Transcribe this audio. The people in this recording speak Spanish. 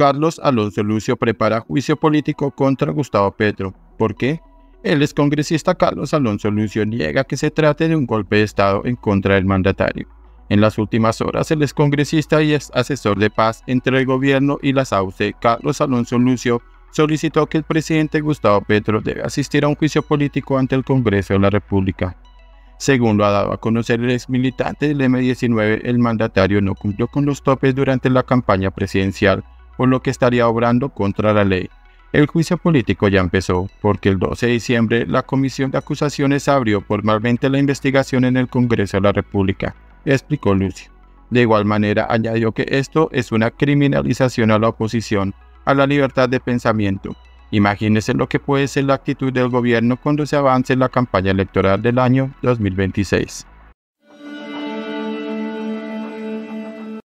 Carlos Alonso Lucio prepara juicio político contra Gustavo Petro. ¿Por qué? El excongresista Carlos Alonso Lucio niega que se trate de un golpe de Estado en contra del mandatario. En las últimas horas, el excongresista y ex asesor de paz entre el gobierno y las AUC, Carlos Alonso Lucio, solicitó que el presidente Gustavo Petro debe asistir a un juicio político ante el Congreso de la República. Según lo ha dado a conocer el ex militante del M-19, el mandatario no cumplió con los topes durante la campaña presidencial, por lo que estaría obrando contra la ley. El juicio político ya empezó, porque el 12 de diciembre la Comisión de Acusaciones abrió formalmente la investigación en el Congreso de la República, explicó Lucio. De igual manera, añadió que esto es una criminalización a la oposición, a la libertad de pensamiento. Imagínense lo que puede ser la actitud del gobierno cuando se avance la campaña electoral del año 2026.